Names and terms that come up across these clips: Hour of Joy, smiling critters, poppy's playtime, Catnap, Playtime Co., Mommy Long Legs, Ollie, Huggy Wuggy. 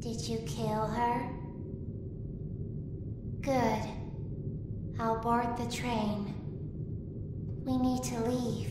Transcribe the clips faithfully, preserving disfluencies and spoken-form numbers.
Did you kill her? Good. I'll board the train. We need to leave.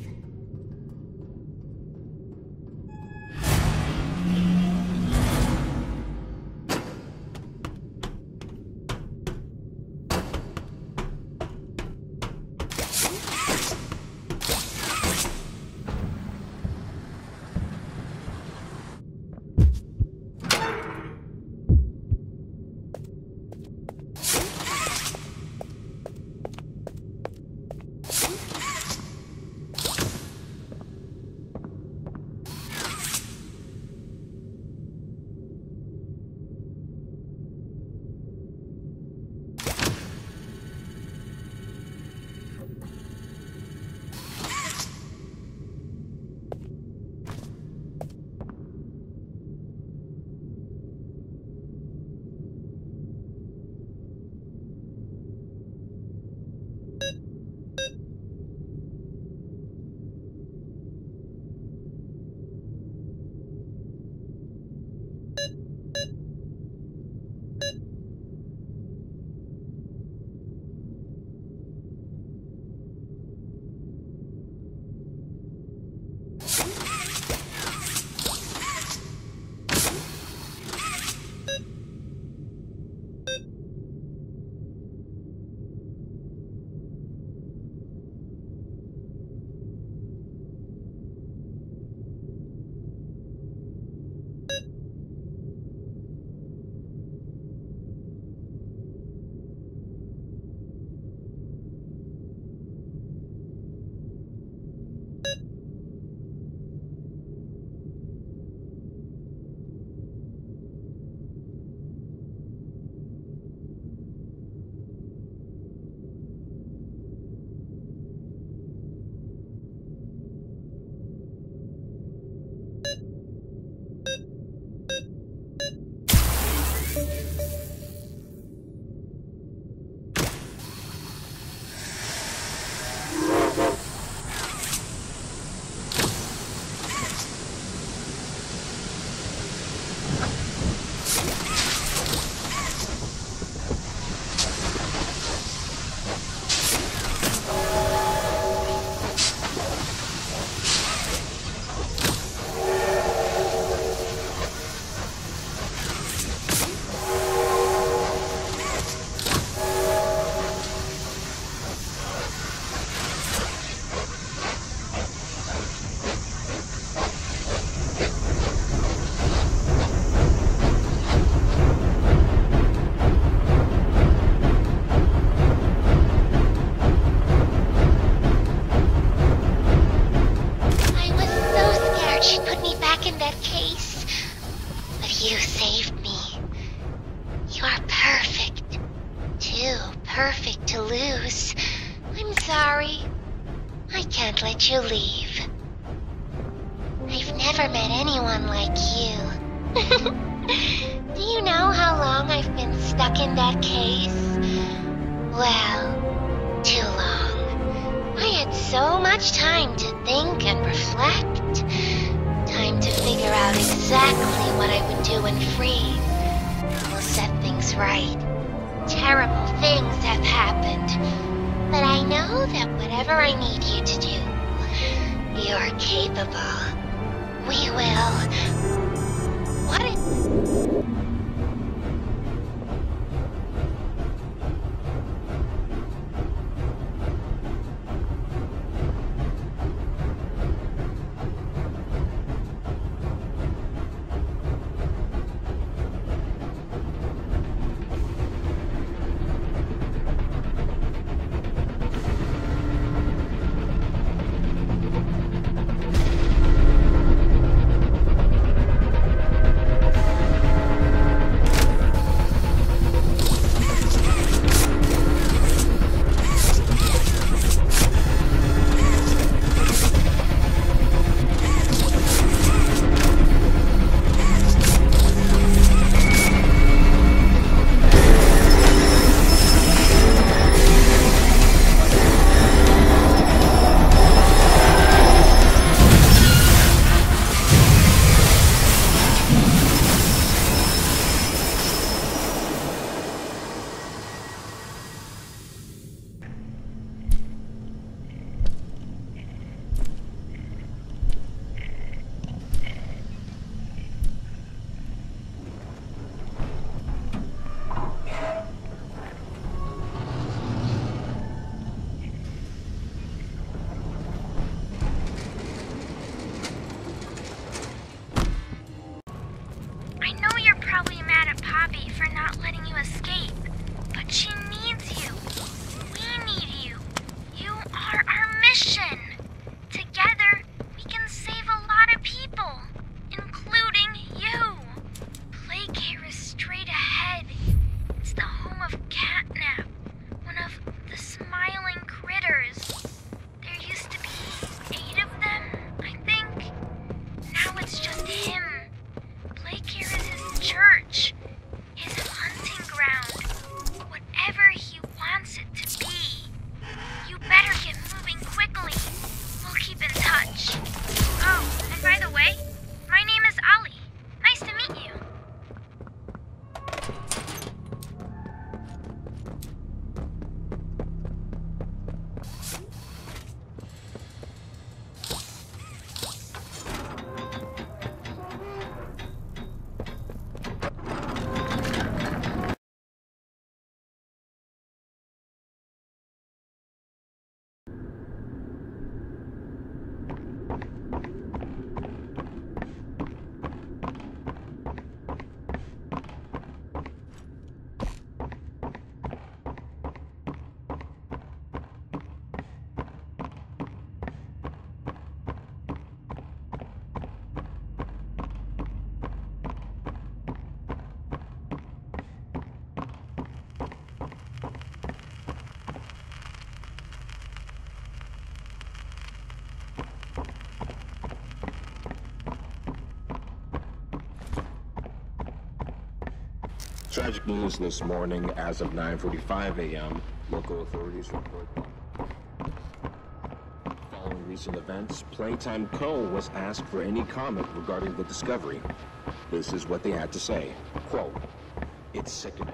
Tragic news this morning. As of nine forty-five a m, local authorities report. Following recent events, Playtime Co. was asked for any comment regarding the discovery. This is what they had to say. Quote, "It's sickening.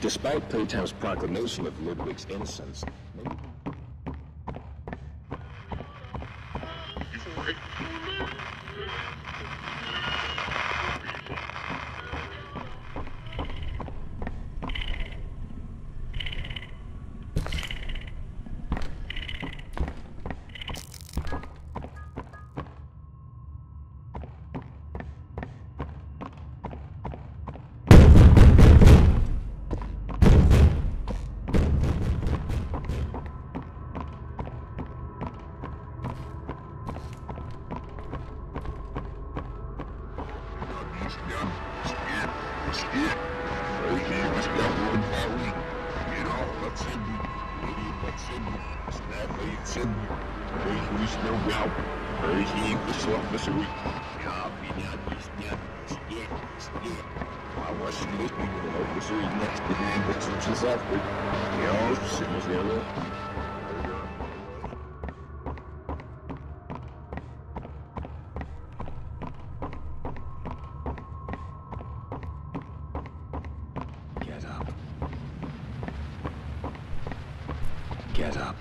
Despite Playtime's proclamation of Ludwig's innocence, get up.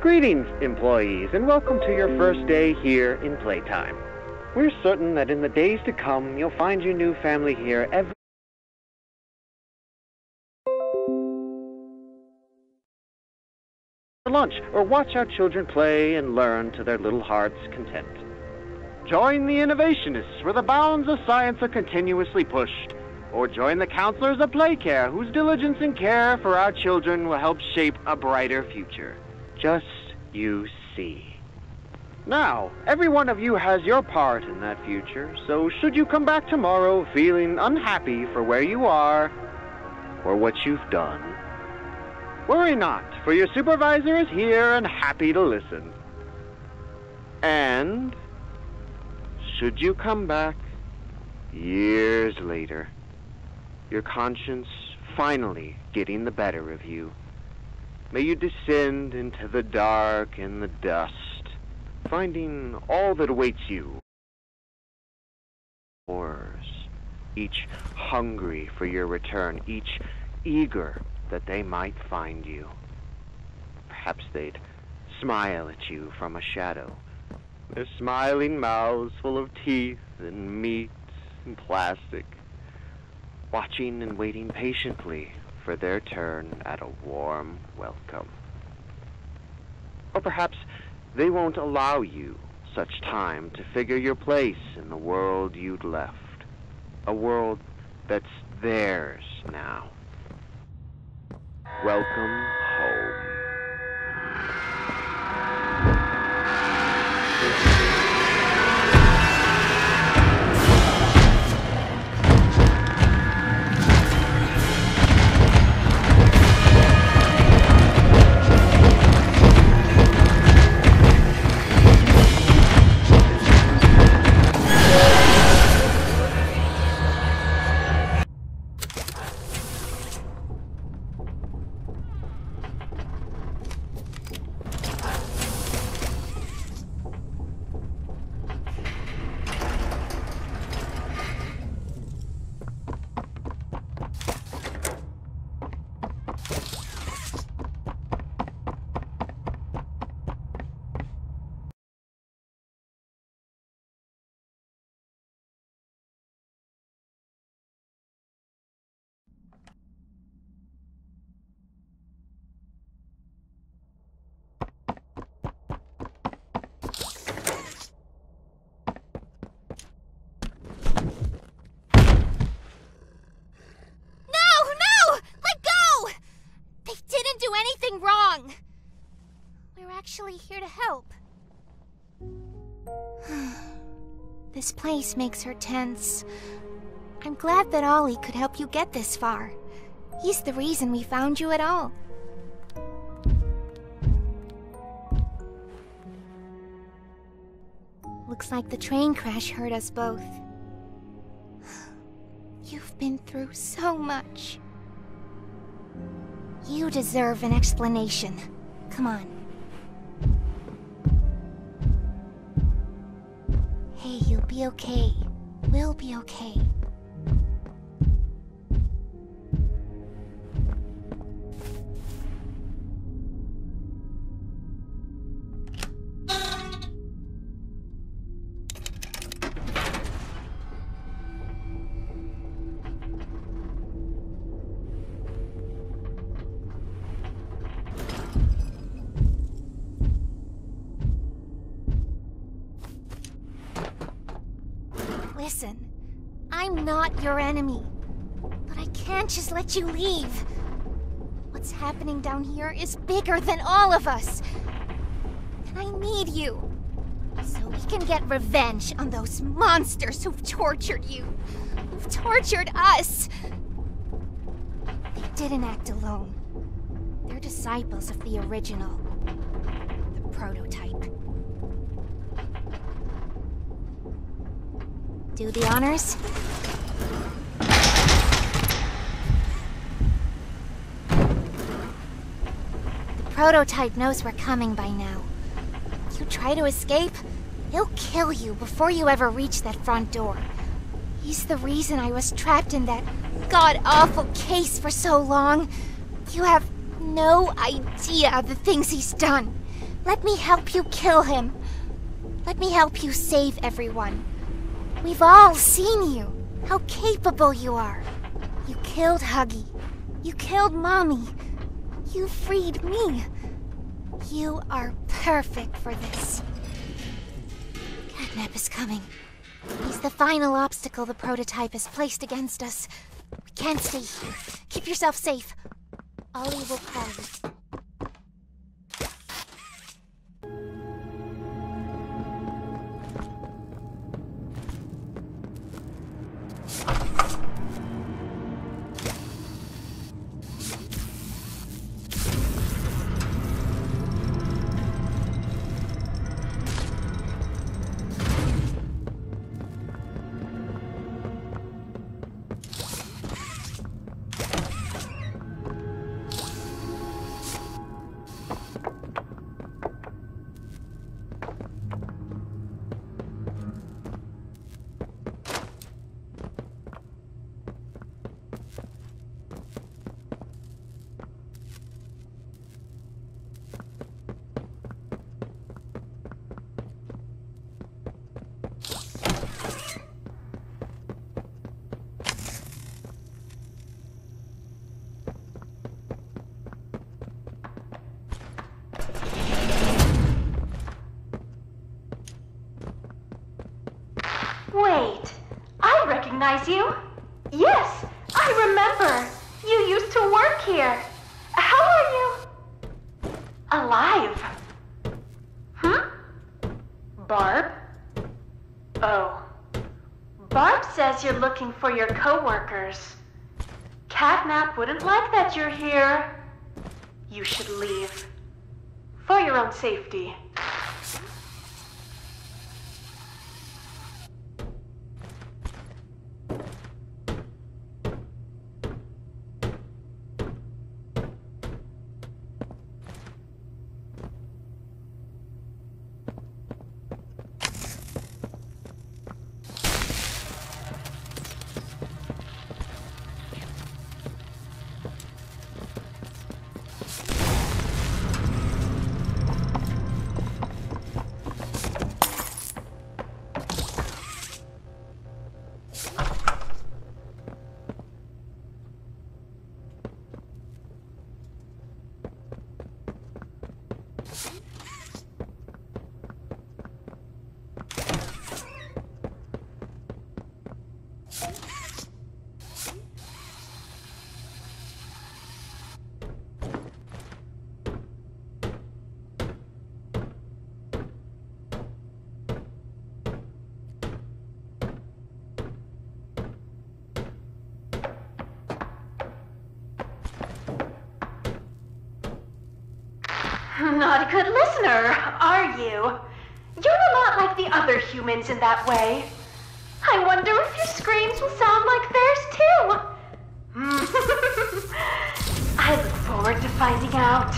Greetings, employees, and welcome to your first day here in Playtime. We're certain that in the days to come, you'll find your new family here every... ...for lunch, or watch our children play and learn to their little heart's content. Join the innovationists, where the bounds of science are continuously pushed, or join the counselors of Playcare, whose diligence and care for our children will help shape a brighter future. Just you see. Now, every one of you has your part in that future, so should you come back tomorrow feeling unhappy for where you are or what you've done, worry not, for your supervisor is here and happy to listen. And should you come back years later, your conscience finally getting the better of you, may you descend into the dark and the dust, finding all that awaits you. Horrors, each hungry for your return, each eager that they might find you. Perhaps they'd smile at you from a shadow, their smiling mouths full of teeth and meat and plastic, watching and waiting patiently for their turn at a warm welcome. Or perhaps they won't allow you such time to figure your place in the world you'd left, a world that's theirs now. Welcome home. actually here to help. This place makes her tense. I'm glad that Ollie could help you get this far. He's the reason we found you at all. Looks like the train crash hurt us both. You've been through so much. You deserve an explanation. Come on. Hey, you'll be okay. We'll be okay. Listen, I'm not your enemy, but I can't just let you leave. What's happening down here is bigger than all of us. And I need you, so we can get revenge on those monsters who've tortured you, who've tortured us. They didn't act alone. They're disciples of the original, the prototype. Do the honors. The prototype knows we're coming by now. If you try to escape, he'll kill you before you ever reach that front door. He's the reason I was trapped in that god-awful case for so long. You have no idea of the things he's done. Let me help you kill him. Let me help you save everyone. We've all seen you, how capable you are. You killed Huggy. You killed Mommy. You freed me. You are perfect for this. Catnap is coming. He's the final obstacle the prototype has placed against us. We can't stay here. Keep yourself safe. Ollie will call you. You? Yes, I remember. You used to work here. How are you? Alive. Hmm? Barb? Oh. Barb says you're looking for your co-workers. Catnap wouldn't like that you're here. You should leave. For your own safety. not a good listener, are you? You're a lot like the other humans in that way. I wonder if your screams will sound like theirs too. I look forward to finding out.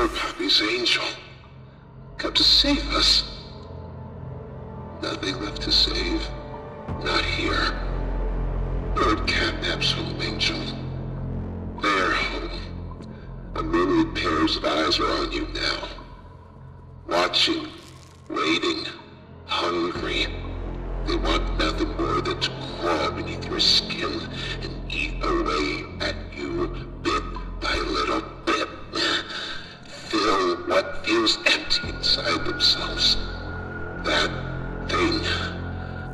your puppy's angel come to save us. Nothing left to save. Not here. Lord Catnap's home, Angel. Their home. A myriad pairs of eyes are on you now. Watching, waiting, hungry. They want nothing more than to claw beneath your skin and eat away at you bit by little bit. Fill what feels empty inside themselves. That thing,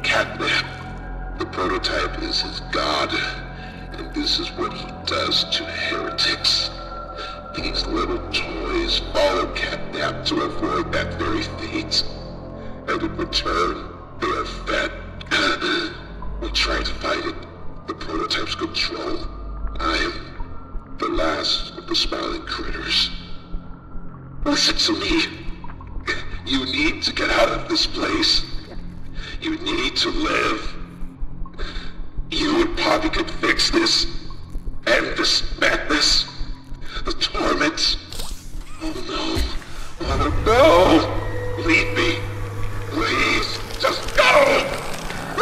Catnap, the prototype is his god, and this is what he does to heretics. These little toys follow Catnap to avoid that very fate, and in return, they are fed. We try to fight it. The prototype's control. I am the last of the smiling critters. Listen to me. You need to get out of this place. You need to live. You and Poppy can fix this. End this madness. The torment. Oh no. Mother, no! Leave me. Please. Just go!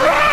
Run!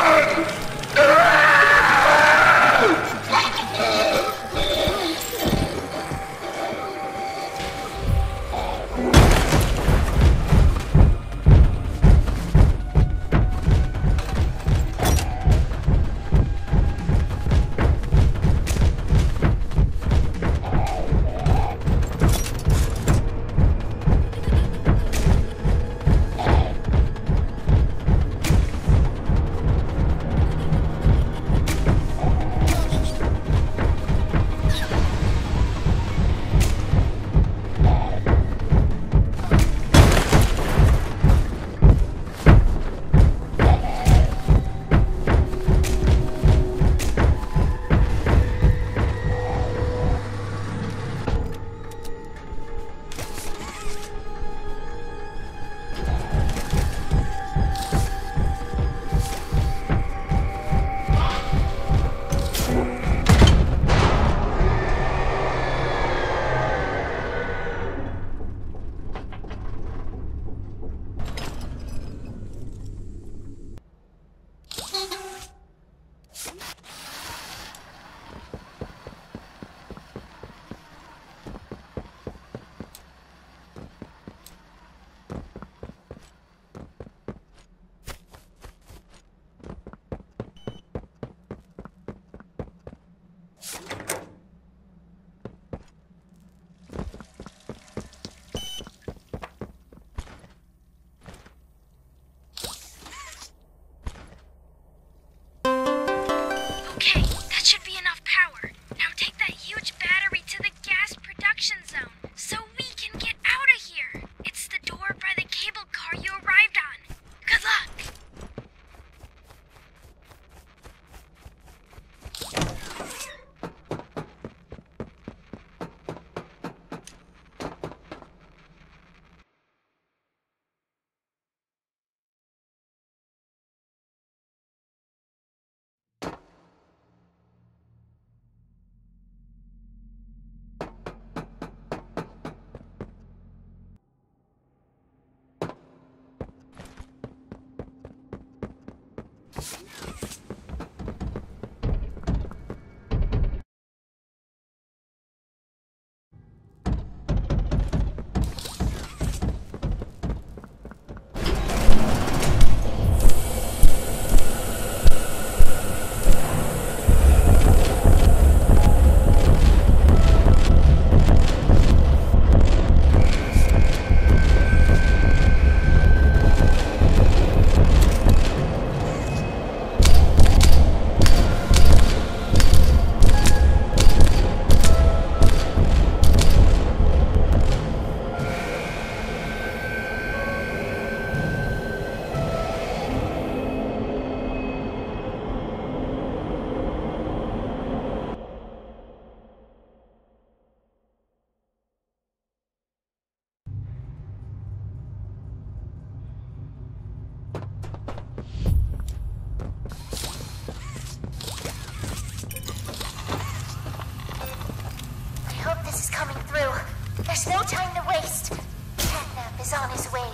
There's no time to waste. Catnap is on his way.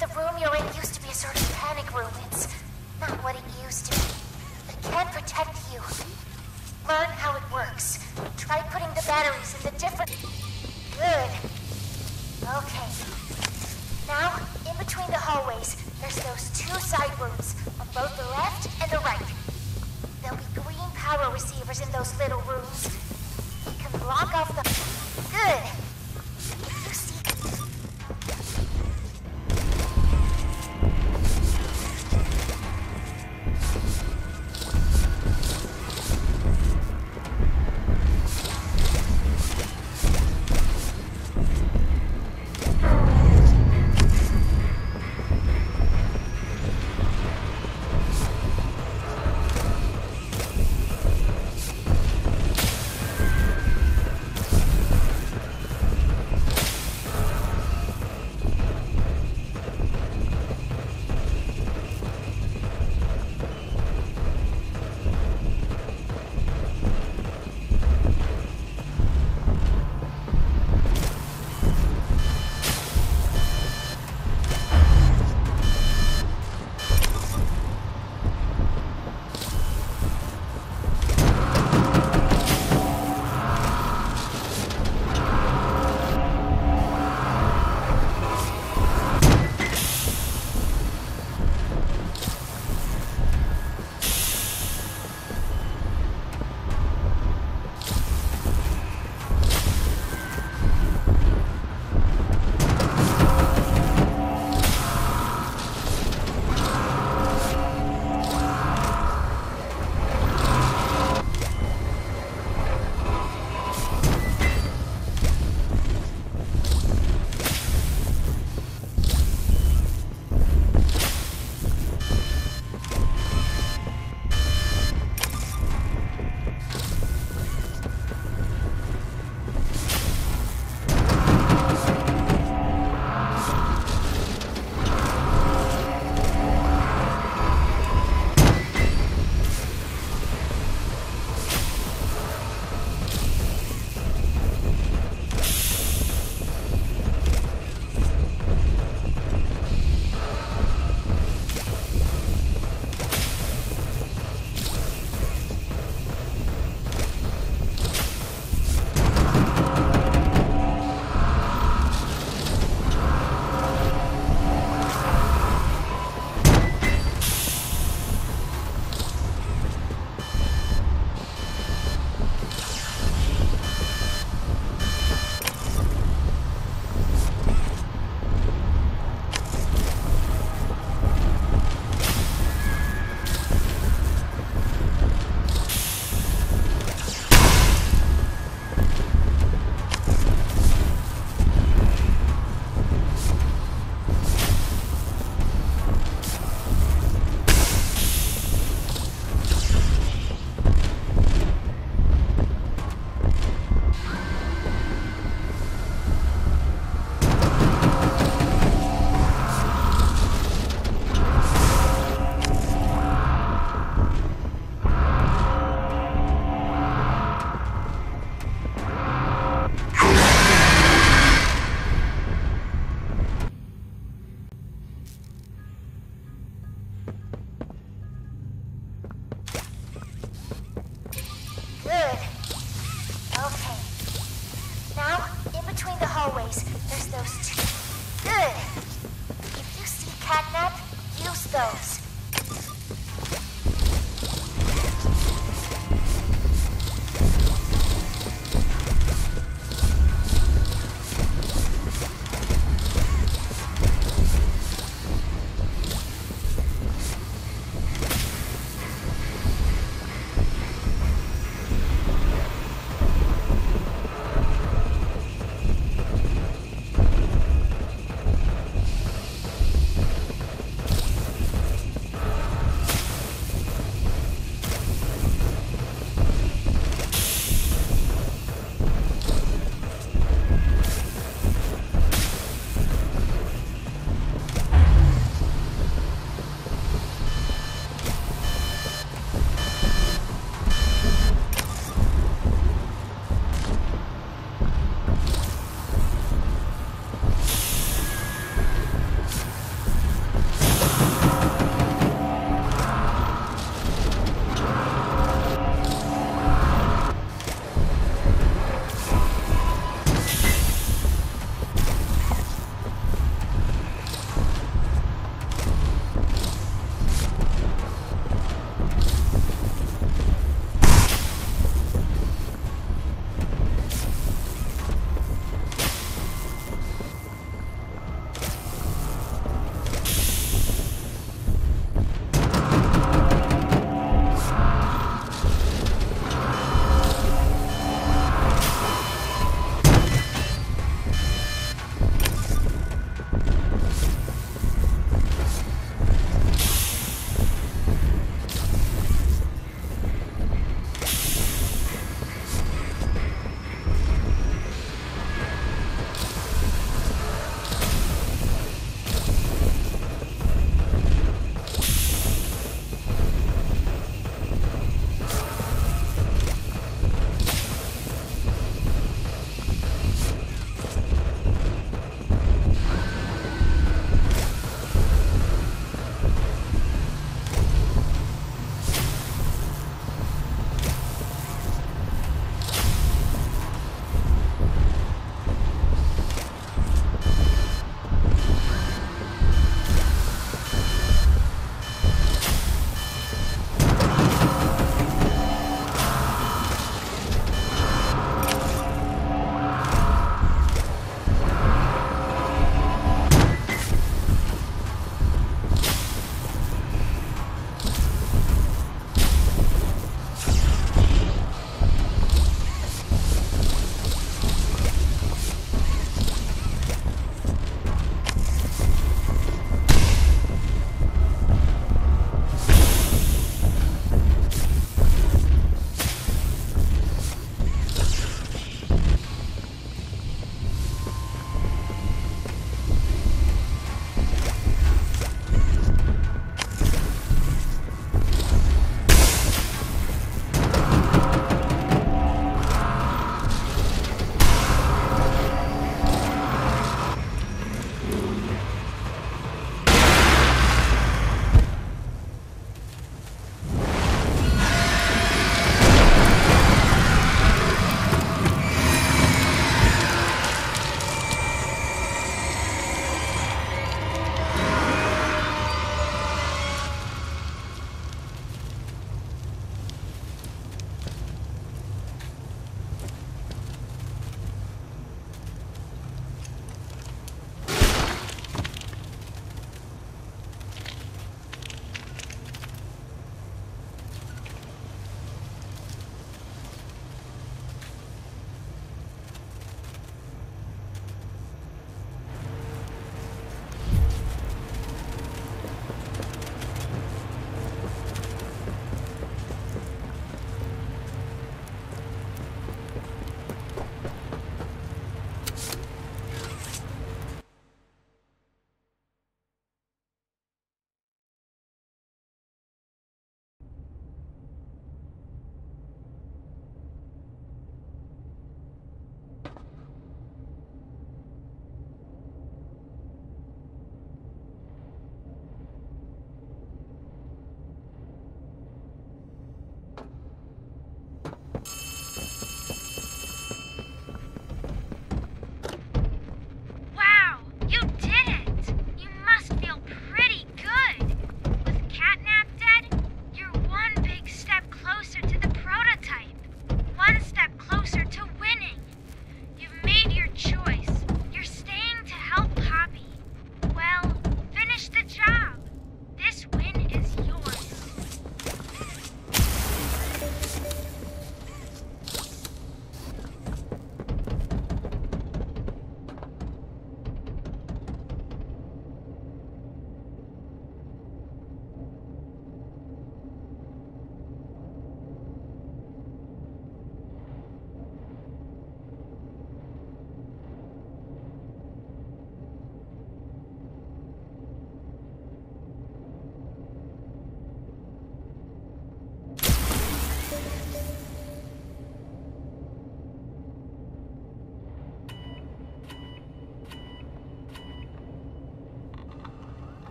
The room you're in used to be a sort of panic room. It's not what it used to be. It can't protect you. Learn how it works. Try putting the batteries in the different... Good. Okay. Now, in between the hallways, there's those two side rooms on both the left and the right. There'll be green power receivers in those little rooms. You can block off the... Good. You see...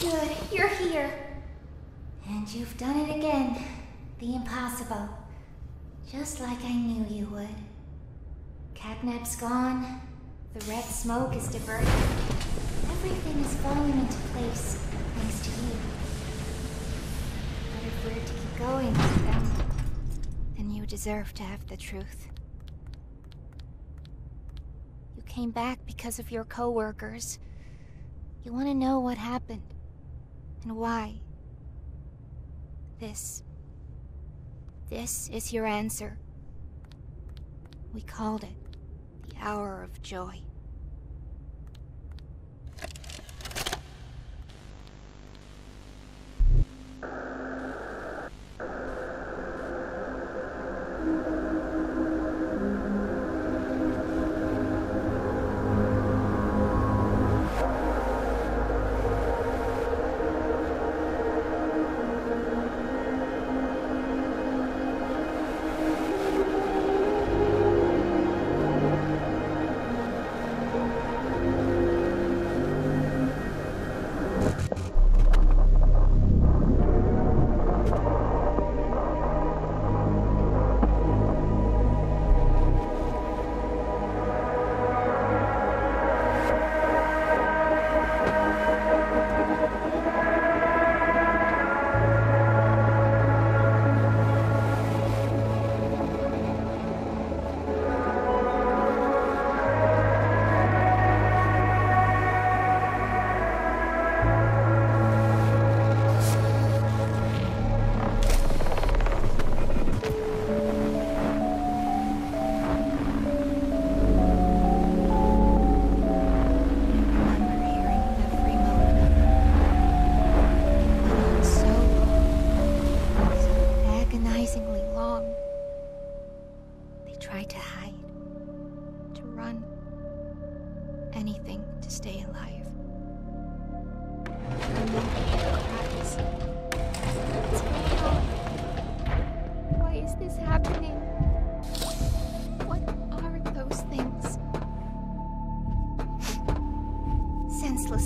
Good, you're here. And you've done it again. The impossible. Just like I knew you would. Catnap's gone. The red smoke is diverted. Everything is falling into place, thanks to you. But if we're to keep going with them, then you deserve to have the truth. You came back because of your co-workers. You want to know what happened. And why? This. This is your answer. We called it the Hour of Joy.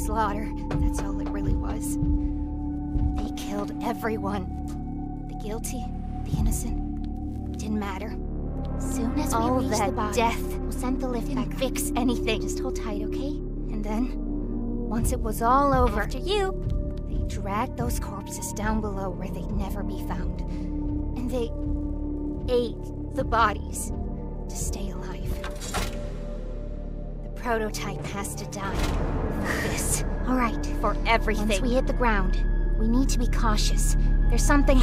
Slaughter, that's all it really was. They killed everyone. The guilty, the innocent. Didn't matter. Soon as all we reached that the body, death we'll send the lift didn't back fix anything. Just hold tight, okay? And then, once it was all over, after you, they dragged those corpses down below where they'd never be found. And they ate the bodies to stay alive. The prototype has to die. This. All right. For everything. Once we hit the ground, we need to be cautious. There's something...